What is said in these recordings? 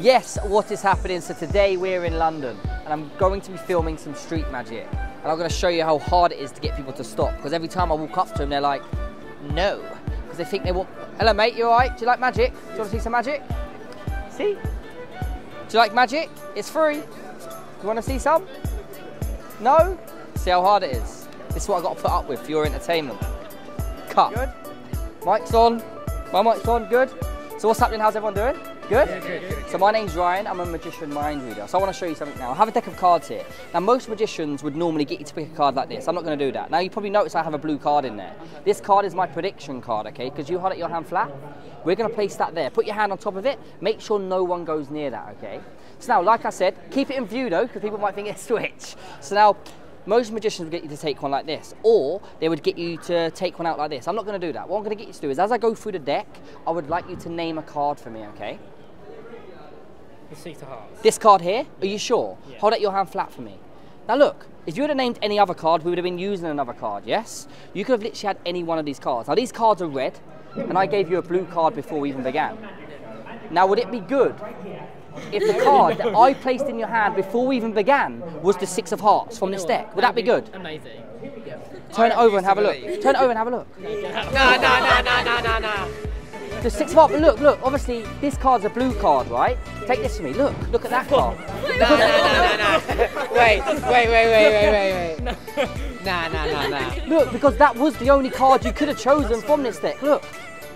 Yes, what is happening? So today we're in London and I'm going to be filming some street magic. And I'm going to show you how hard it is to get people to stop, because every time I walk up to them, they're like, no. Because they think they want, hello mate, you all right? Do you like magic? Do you want to see some magic? See? Do you like magic? It's free. Do you want to see some? No? See how hard it is. This is what I've got to put up with for your entertainment. Cut. Good. Mic's on. My mic's on, good. So what's happening? How's everyone doing? Good? Yeah, good. So my name's Ryan, I'm a magician mind reader. So I want to show you something now. I have a deck of cards here. Now most magicians would normally get you to pick a card like this. I'm not going to do that. Now you probably notice I have a blue card in there. This card is my prediction card, okay? Because you hold it your hand flat. We're going to place that there. Put your hand on top of it. Make sure no one goes near that, okay? So now, like I said, keep it in view though, because people might think it's Twitch. So now, most magicians would get you to take one like this, or they would get you to take one out like this. I'm not going to do that. What I'm going to get you to do is, as I go through the deck, I would like you to name a card for me, okay? The Six of Hearts. This card here? Are you sure? Yeah. Hold out your hand flat for me. Now look, if you would have named any other card, we would have been using another card, yes? You could have literally had any one of these cards. Now these cards are red, and I gave you a blue card before we even began. Now would it be good if the card that I placed in your hand before we even began was the Six of Hearts from this deck? Would that be good? Amazing. Turn it over and have a look. Turn it over and have a look. No. The Six of Hearts, look, obviously this card's a blue card, right? Take this to me, look at that card. No. Wait. No. Look, because that was the only card you could have chosen from this deck, look.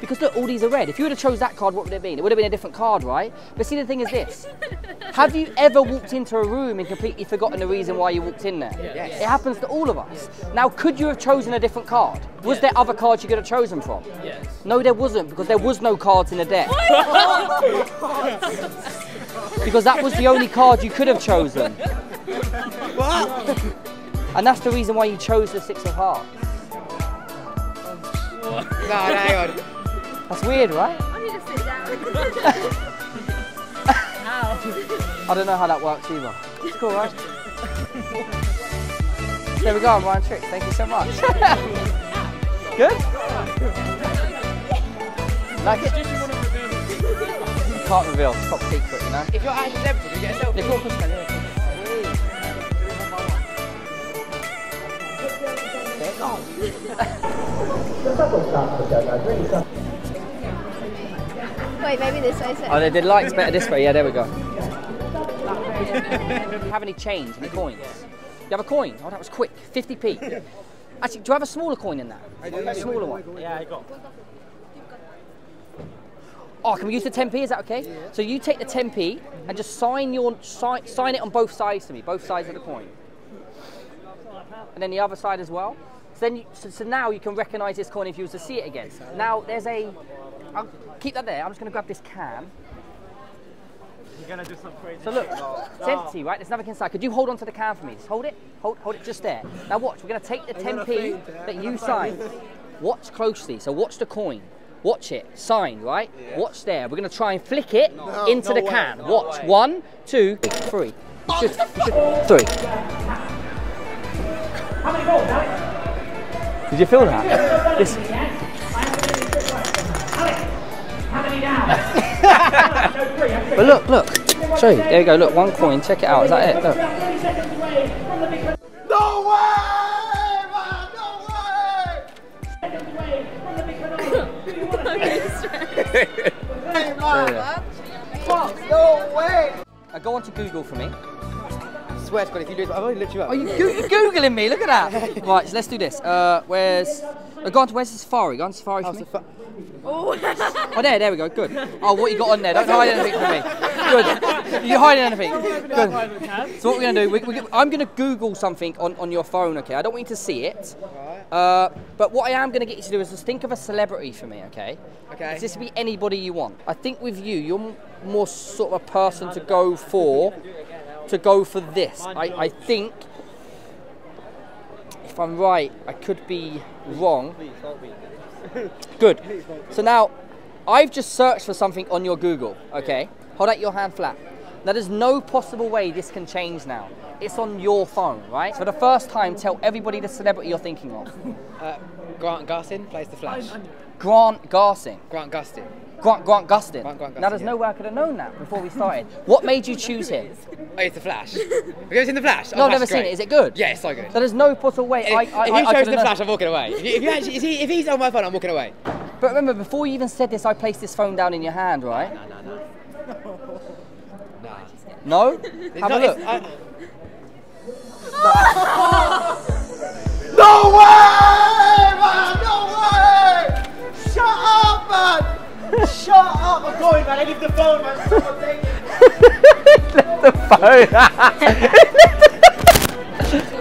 Because look, all these are red. If you would have chose that card, what would it have been? It would have been a different card, right? But see, the thing is this. Have you ever walked into a room and completely forgotten the reason why you walked in there? Yes. It happens to all of us. Now, could you have chosen a different card? Was there other cards you could have chosen from? Yes. No, there wasn't, because there was no cards in the deck. Because that was the only card you could have chosen. What? And that's the reason why you chose the Six of Hearts. No, hang on. That's weird, right? I need to sit down. How? I don't know how that works either. It's cool, right? There we go, I'm Ryan Tricks. Thank you so much. Good? Like it? Can't reveal, top secret, you know? If you're at a celebrity, you get a selfie. They've got a pushman, yeah. Wait, maybe this way. Oh, they did lights better this way. Yeah, there we go. Do you have any change, any coins? You have a coin? Oh, that was quick. 50p. Actually, do you have a smaller coin in that? I do. A smaller one? Yeah, I got. Oh, can we use the 10p? Is that okay? Yeah. So you take the 10p and just sign it on both sides to me, both sides of the coin, and then the other side as well. So now you can recognise this coin if you was to see it again. Now there's a. I'll keep that there. I'm just going to grab this can. You're going to do some crazy. So look, it's empty, right? There's nothing inside. Could you hold on to the can for me? Just hold it. Hold it just there. Now watch. We're going to take the 10p that you signed. Watch closely. So watch the coin. Watch it. Sign, right? Yeah. Watch there. We're going to try and flick it into the can. No watch. Way. 1, 2, 3. Three. How many goals, Alex? Did you feel that? This. But look. Show you. There you go. Look, one coin. Check it out. Is that it? Look. No way, man! No way! Hey, man. No way! Go on to Google for me. I swear to God, if you do it, I've already looked you up. Are you Googling me? Look at that. Right, so let's do this. Where's the safari? Go on safari for me. Oh, there we go, good. Oh, what you got on there? Don't hide anything from me. Good. You hiding anything? Good. So what we're going to do, I'm going to Google something on your phone, okay? I don't want you to see it. But what I am going to get you to do is just think of a celebrity for me, okay? Okay. This will be anybody you want. I think with you're more sort of a person to go for this. I think, if I'm right, I could be wrong. Good. So now, I've just searched for something on your Google, okay? Hold out your hand flat. Now there's no possible way this can change now. It's on your phone, right? For the first time, tell everybody the celebrity you're thinking of. Grant Gustin plays The Flash. Grant Gustin. Grant Gustin. Now, there's no way I could have known that before we started. What made you choose him? Oh, it's The Flash. Have you ever seen The Flash? Oh, no, I've never seen it. Is it good? Yeah, it's so good. So there's no possible way. If you chose The Flash, I'm walking away. If he's on my phone, I'm walking away. But remember, before you even said this, I placed this phone down in your hand, right? No? Have a look. No way, man! No way! Shut up, man! Shut up! I'm going, man. I leave the phone, man. Someone take it.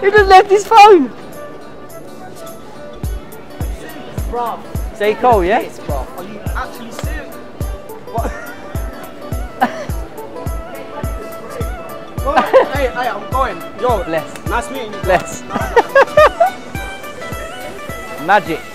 He left the phone. He just left his phone. Bruv. Say Cole, yeah? It's bruv. Are you actually serious? What? Hey, I'm going. Yo, Les. Nice meeting you. Les. Magic.